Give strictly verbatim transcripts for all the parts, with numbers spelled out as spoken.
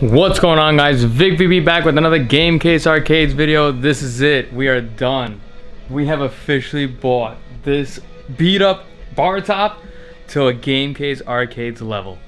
What's going on, guys? Vic V P back with another Game Case Arcades video. This is it. We are done. We have officially bought this beat up bar top to a Game Case Arcades level.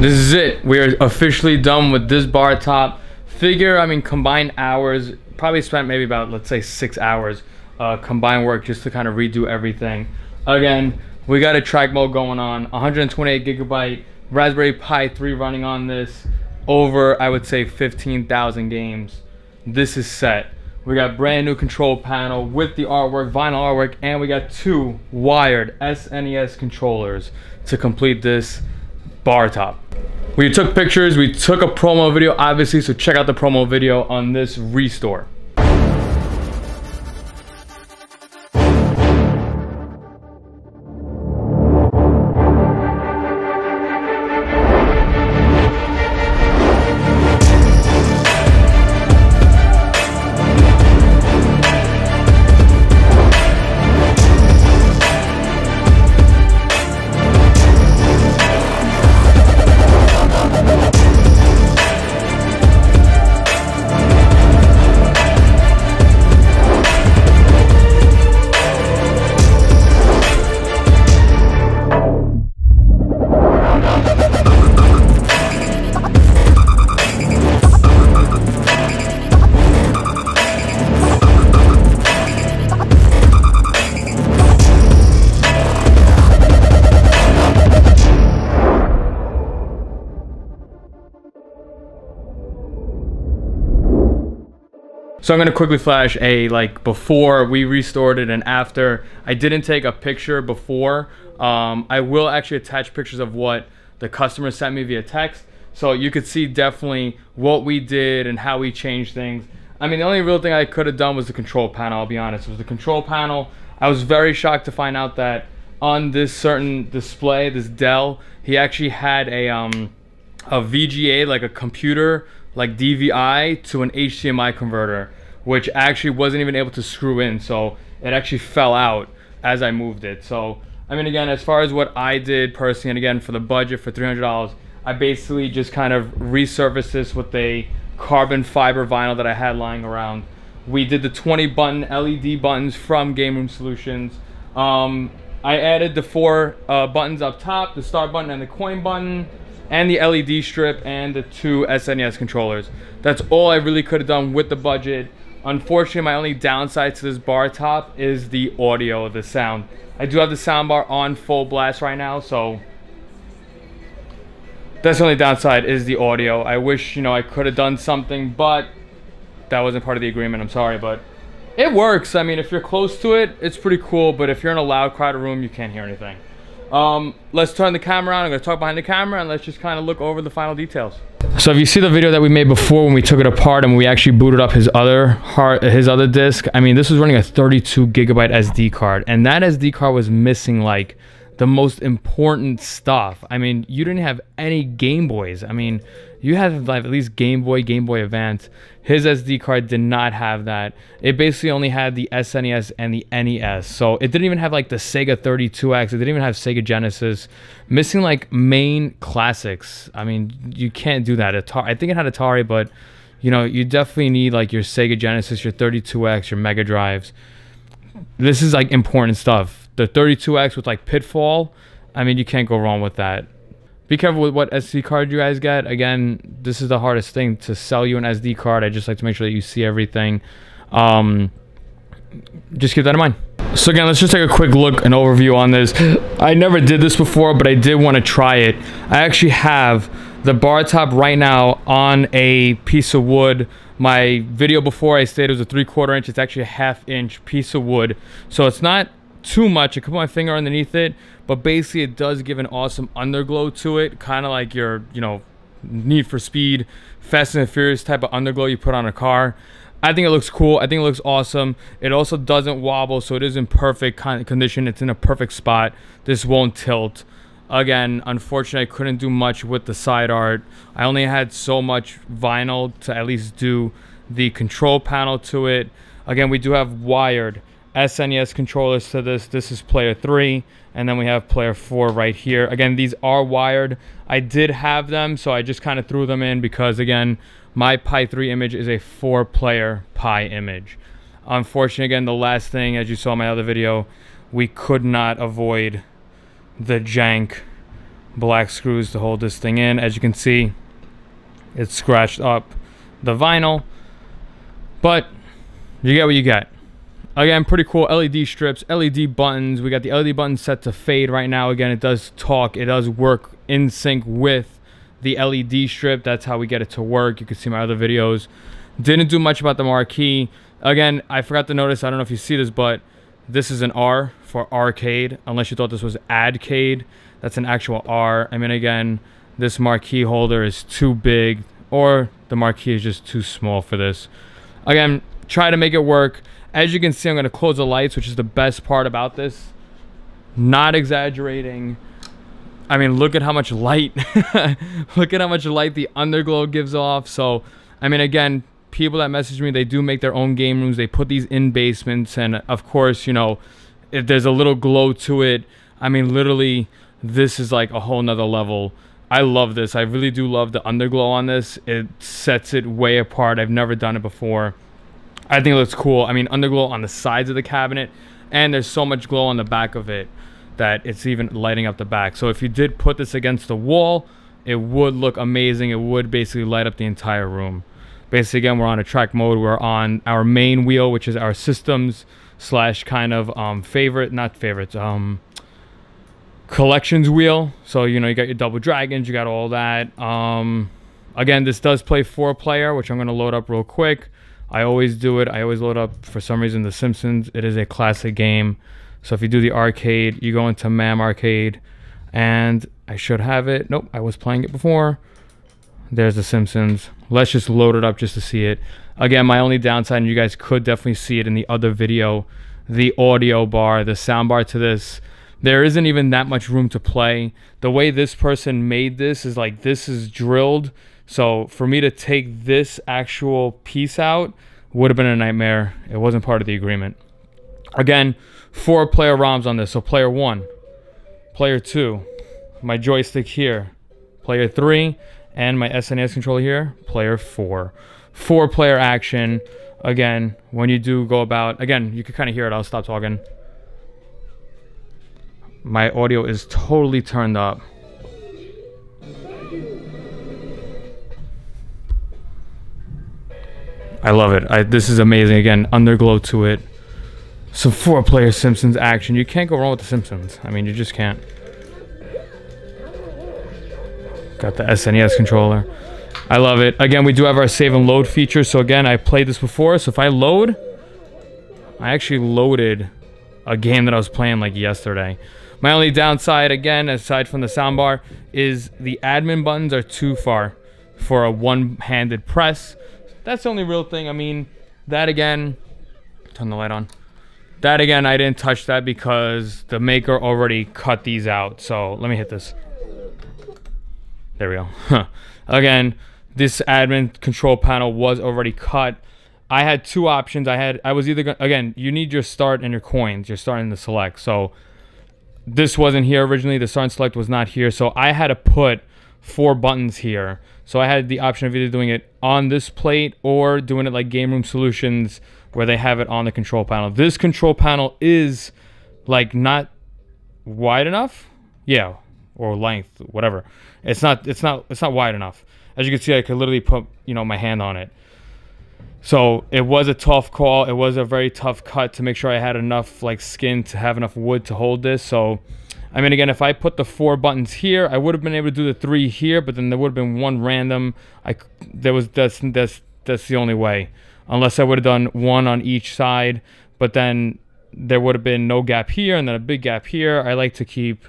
This is it. We are officially done with this bar top. Figure, I mean, combined hours, probably spent maybe about, let's say, six hours uh, combined work just to kind of redo everything. Again, we got a track mode going on, one hundred twenty-eight gigabyte Raspberry Pi three running on this, over I would say fifteen thousand games. This is set. We got brand new control panel with the artwork, vinyl artwork, and we got two wired S N E S controllers to complete this bar top. We took pictures, we took a promo video obviously, so check out the promo video on this restore. So I'm gonna quickly flash a like before we restored it and after. I didn't take a picture before. Um, I will actually attach pictures of what the customer sent me via text. So you could see definitely what we did and how we changed things. I mean, the only real thing I could have done was the control panel, I'll be honest. It was the control panel. I was very shocked to find out that on this certain display, this Dell, he actually had a, um, a V G A, like a computer, like D V I to an H D M I converter, which actually wasn't even able to screw in, so it actually fell out as I moved it. So I mean, again, as far as what I did personally, and again for the budget for three hundred dollars, I basically just kind of resurfaced this with a carbon fiber vinyl that I had lying around. We did the twenty button L E D buttons from Game Room Solutions. um, I added the four uh, buttons up top, the start button and the coin button, and the L E D strip, and the two S N E S controllers. That's all I really could have done with the budget. Unfortunately, my only downside to this bar top is the audio, the sound. I do have the sound bar on full blast right now, so that's the only downside, is the audio. I wish, you know, I could have done something, but that wasn't part of the agreement. I'm sorry, but it works. I mean, if you're close to it, it's pretty cool, but if you're in a loud, crowded room, you can't hear anything. Um, let's turn the camera on. I'm gonna talk behind the camera and let's just kind of look over the final details. So if you see the video that we made before when we took it apart and we actually booted up his other hard, his other disc, I mean, this was running a thirty-two gigabyte S D card, and that S D card was missing like the most important stuff. I mean, you didn't have any Game Boys. I mean, you had like at least Game Boy, Game Boy Advance. His S D card did not have that. It basically only had the S N E S and the N E S. So it didn't even have like the Sega thirty-two X. It didn't even have Sega Genesis. Missing like main classics. I mean, you can't do that. Atari, I think it had Atari, but you know, you definitely need like your Sega Genesis, your thirty-two X, your Mega Drives. This is like important stuff. The thirty-two X with like Pitfall, I mean, you can't go wrong with that. Be careful with what S D card you guys get. Again, this is the hardest thing to sell you an S D card. I just like to make sure that you see everything. Um, just keep that in mind. So again, let's just take a quick look and overview on this. I never did this before, but I did want to try it. I actually have the bar top right now on a piece of wood. My video before, I stated it was a three quarter inch. It's actually a half inch piece of wood. So it's not too much. I could put my finger underneath it, but basically it does give an awesome underglow to it, kind of like your, you know, Need for Speed, Fast and the Furious type of underglow you put on a car. I think it looks cool. I think it looks awesome. It also doesn't wobble, so it is in perfect condition. It's in a perfect spot. This won't tilt. Again, unfortunately, I couldn't do much with the side art. I only had so much vinyl to at least do the control panel to it. Again, we do have wired S N E S controllers to this. This is player three, and then we have player four right here. Again, these are wired. I did have them, so I just kind of threw them in because, again, my Pi three image is a four-player Pi image. Unfortunately, again, the last thing, as you saw in my other video, we could not avoid the jank black screws to hold this thing in. As you can see, it scratched up the vinyl, but you get what you get. Again, pretty cool L E D strips, L E D buttons. We got the L E D button set to fade right now. Again, it does talk. It does work in sync with the L E D strip. That's how we get it to work. You can see my other videos. Didn't do much about the marquee. Again, I forgot to notice. I don't know if you see this, but this is an R for arcade. Unless you thought this was adcade. That's an actual R. I mean, again, this marquee holder is too big, or the marquee is just too small for this. Again, try to make it work. As you can see, I'm going to close the lights, which is the best part about this. Not exaggerating. I mean, look at how much light. Look at how much light the underglow gives off. So, I mean, again, people that message me, they do make their own game rooms. They put these in basements. And, of course, you know, if there's a little glow to it, I mean, literally, this is like a whole nother level. I love this. I really do love the underglow on this. It sets it way apart. I've never done it before. I think it looks cool. I mean, underglow on the sides of the cabinet, and there's so much glow on the back of it that it's even lighting up the back. So if you did put this against the wall, it would look amazing. It would basically light up the entire room. Basically, again, we're on a track mode. We're on our main wheel, which is our systems slash kind of um, favorite, not favorites, um, collections wheel. So, you know, you got your Double Dragons, you got all that. Um, again, this does play four player, which I'm going to load up real quick. I always do it. I always load up, for some reason, The Simpsons. It is a classic game. So if you do the arcade, you go into MAME Arcade, and I should have it. Nope, I was playing it before. There's The Simpsons. Let's just load it up just to see it. Again, my only downside, and you guys could definitely see it in the other video, the audio bar, the sound bar to this. There isn't even that much room to play. The way this person made this is like this is drilled. So for me to take this actual piece out would have been a nightmare. It wasn't part of the agreement. Again, four player ROMs on this. So player one, player two, my joystick here, player three, and my S N E S controller here, player four. Four player action. Again, when you do go about, again, you can kind of hear it. I'll stop talking. My audio is totally turned up. I love it. I, this is amazing. Again, underglow to it. Some four-player Simpsons action. You can't go wrong with The Simpsons. I mean, you just can't. Got the S N E S controller. I love it. Again, we do have our save and load feature. So again, I played this before. So if I load, I actually loaded a game that I was playing like yesterday. My only downside, again, aside from the soundbar, is the admin buttons are too far for a one-handed press. That's the only real thing. I mean, that again, turn the light on. That again, I didn't touch that because the maker already cut these out. So let me hit this. There we go. Huh. Again, this admin control panel was already cut. I had two options. I had, I was either gonna, again, you need your start and your coins. Your start and the select. So this wasn't here originally. The start and select was not here. So I had to put four buttons here. So I had the option of either doing it on this plate or doing it like Game Room Solutions where they have it on the control panel. This control panel is like not wide enough. Yeah, or length, whatever. It's not it's not it's not wide enough. As you can see, I could literally put, you know, my hand on it. So it was a tough call. It was a very tough cut to make sure I had enough like skin to have enough wood to hold this. So I mean, again, if I put the four buttons here, I would have been able to do the three here, but then there would have been one random. I, there was, that's, that's, that's the only way. Unless I would have done one on each side, but then there would have been no gap here and then a big gap here. I like to keep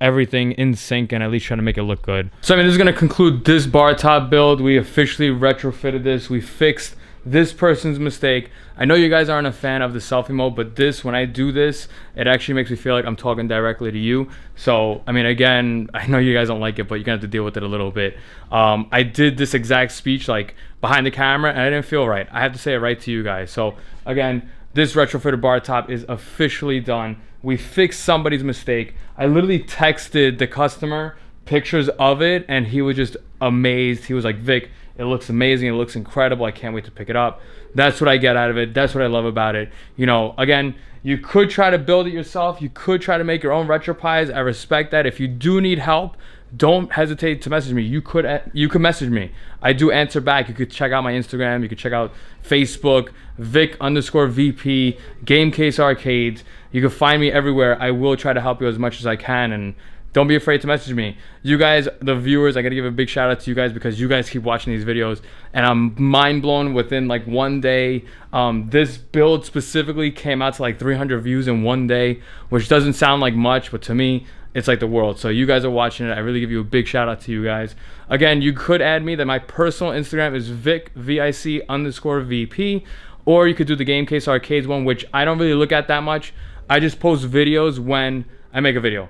everything in sync and at least try to make it look good. So, I mean, this is going to conclude this bar top build. We officially retrofitted this. We fixed this person's mistake. I know you guys aren't a fan of the selfie mode, but this, when I do this, it actually makes me feel like I'm talking directly to you. So, I mean, again, I know you guys don't like it, but you're gonna have to deal with it a little bit. Um, I did this exact speech like behind the camera and I didn't feel right. I have to say it right to you guys. So, again, this retrofitted bar top is officially done. We fixed somebody's mistake. I literally texted the customer pictures of it, and he was just amazed. He was like, Vic, it looks amazing. It looks incredible. I can't wait to pick it up. That's what I get out of it. That's what I love about it. You know, again, you could try to build it yourself. You could try to make your own RetroPies. I respect that. If you do need help, don't hesitate to message me. You could you could message me. I do answer back. You could check out my Instagram. You could check out Facebook, Vic underscore V P, Game Case Arcades. You can find me everywhere. I will try to help you as much as I can, and don't be afraid to message me. You guys, the viewers, I gotta give a big shout out to you guys, because you guys keep watching these videos, and I'm mind blown. Within like one day, um, this build specifically came out to like three hundred views in one day, which doesn't sound like much, but to me, it's like the world. So you guys are watching it. I really give you a big shout out to you guys. Again, you could add me. That my personal Instagram is Vic, V I C underscore V P, or you could do the Game Case Arcades one, which I don't really look at that much. I just post videos when I make a video.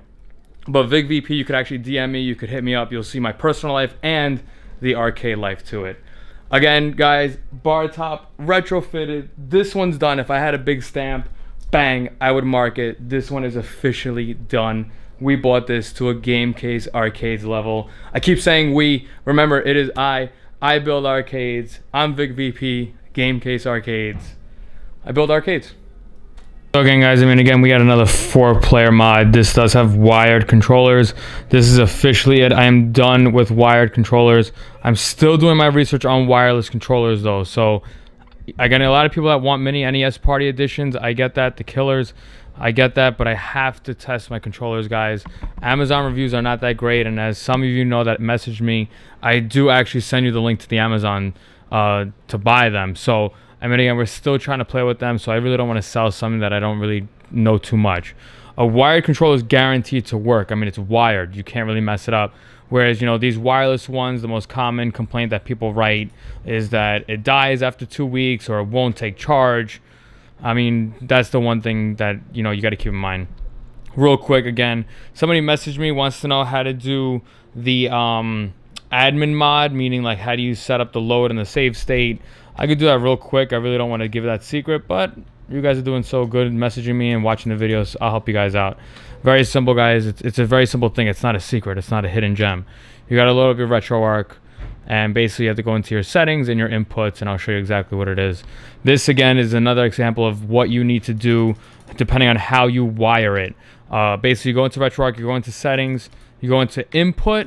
But Vic V P, you could actually D M me. You could hit me up. You'll see my personal life and the arcade life to it. Again, guys, bar top, retrofitted. This one's done. If I had a big stamp, bang, I would mark it. This one is officially done. We bought this to a Game Case Arcades level. I keep saying we. Remember, it is I. I build arcades. I'm Vic V P, Game Case Arcades. I build arcades. So again, guys, I mean, again, we got another four-player mod. This does have wired controllers. This is officially it. I am done with wired controllers. I'm still doing my research on wireless controllers, though. So, again, a lot of people that want mini N E S party editions, I get that. The Killers, I get that. But I have to test my controllers, guys. Amazon reviews are not that great. And as some of you know that messaged me, I do actually send you the link to the Amazon uh, to buy them. So, I mean, again, we're still trying to play with them, so I really don't want to sell something that I don't really know too much. A wired controller is guaranteed to work. I mean, it's wired. You can't really mess it up. Whereas, you know, these wireless ones, the most common complaint that people write is that it dies after two weeks or it won't take charge. I mean, that's the one thing that, you know, you got to keep in mind. Real quick, again, somebody messaged me, wants to know how to do the um, admin mod, meaning like how do you set up the load and the save state. I could do that real quick. I really don't want to give that secret, but you guys are doing so good messaging me and watching the videos. I'll help you guys out. Very simple, guys. It's, it's a very simple thing. It's not a secret. It's not a hidden gem. You got to load up your RetroArch, and basically you have to go into your settings and your inputs, and I'll show you exactly what it is. This, again, is another example of what you need to do depending on how you wire it. Uh, basically, you go into RetroArch, you go into settings, you go into input,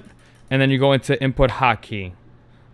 and then you go into input hotkey.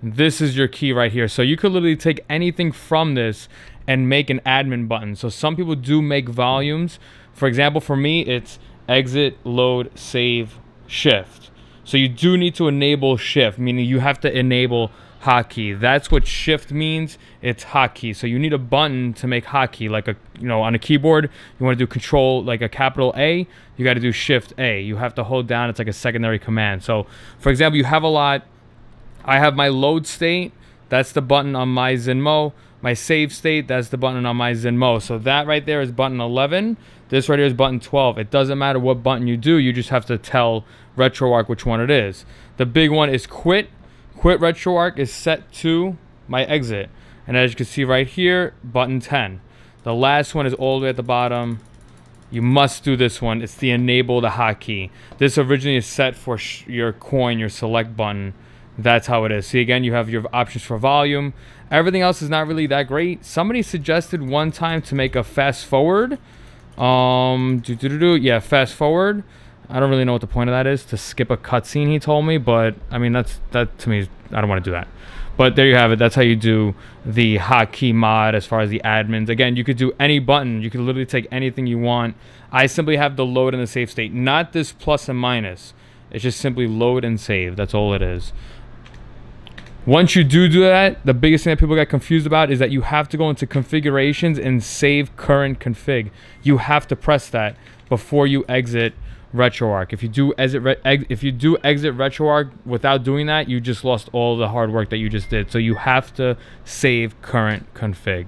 This is your key right here. So you could literally take anything from this and make an admin button. So some people do make volumes. For example, for me, it's exit, load, save, shift. So you do need to enable shift, meaning you have to enable hotkey. That's what shift means. It's hotkey. So you need a button to make hotkey, like a, you know, on a keyboard, you want to do control, like a capital A, you got to do shift A. You have to hold down. It's like a secondary command. So for example, you have a lot. I have my load state, that's the button on my Zenmo. My save state, that's the button on my Zenmo. So that right there is button eleven. This right here is button twelve. It doesn't matter what button you do, you just have to tell RetroArch which one it is. The big one is quit. Quit RetroArch is set to my exit. And as you can see right here, button ten. The last one is all the way at the bottom. You must do this one. It's the enable the hotkey. This originally is set for sh your coin, your select button. That's how it is. See, again, you have your options for volume. Everything else is not really that great. Somebody suggested one time to make a fast forward. Um, do, do, do, do. Yeah, fast forward. I don't really know what the point of that is. To skip a cutscene, he told me. But, I mean, that's that to me, I don't want to do that. But there you have it. That's how you do the hotkey mod as far as the admins. Again, you could do any button. You could literally take anything you want. I simply have the load and the save state. Not this plus and minus. It's just simply load and save. That's all it is. Once you do do that, the biggest thing that people get confused about is that you have to go into configurations and save current config. You have to press that before you exit RetroArch. If you do exit, re ex if you do exit RetroArch without doing that, you just lost all the hard work that you just did. So you have to save current config.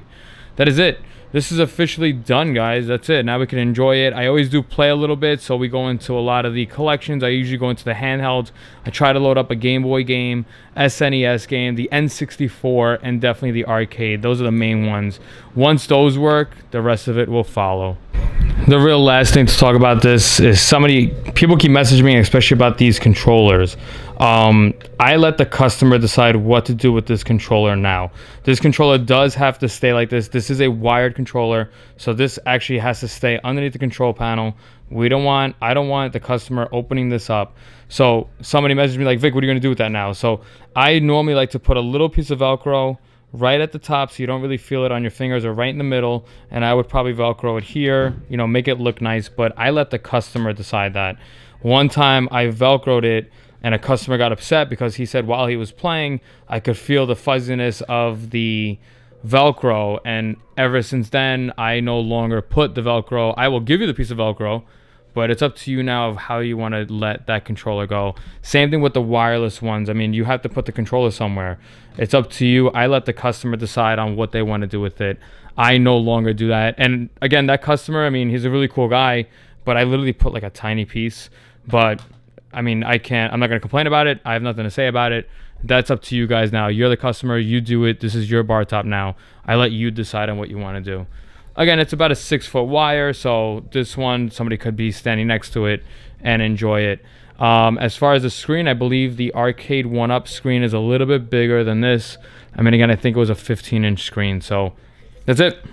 That is it. this is officially done, guys. That's it. Now we can enjoy it. I always do play a little bit, so we go into a lot of the collections. I usually go into the handhelds. I try to load up a Game Boy game, S N E S game, the N sixty-four, and definitely the arcade. Those are the main ones. Once those work, the rest of it will follow. The real last thing to talk about this is somebody, people keep messaging me, especially about these controllers. Um, I let the customer decide what to do with this controller now. This controller does have to stay like this. This is a wired controller, so this actually has to stay underneath the control panel. We don't want, I don't want the customer opening this up. So somebody messaged me like, Vic, what are you gonna do with that now? So I normally like to put a little piece of Velcro right at the top so you don't really feel it on your fingers, or right in the middle, and I would probably Velcro it here, you know, make it look nice, but I let the customer decide that. One time I Velcroed it and a customer got upset because he said while he was playing, I could feel the fuzziness of the Velcro, and ever since then, I no longer put the Velcro. I will give you the piece of Velcro, but it's up to you now of how you want to let that controller go. Same thing with the wireless ones. I mean, you have to put the controller somewhere. It's up to you. I let the customer decide on what they want to do with it. I no longer do that. And again, that customer, I mean, he's a really cool guy, but I literally put like a tiny piece. But I mean, I can't, I'm not going to complain about it. I have nothing to say about it. That's up to you guys now. You're the customer. You do it. This is your bar top now. I let you decide on what you want to do. Again, it's about a six foot wire, so this one, somebody could be standing next to it and enjoy it. Um, as far as the screen, I believe the Arcade one up screen is a little bit bigger than this. I mean, again, I think it was a fifteen inch screen, so that's it.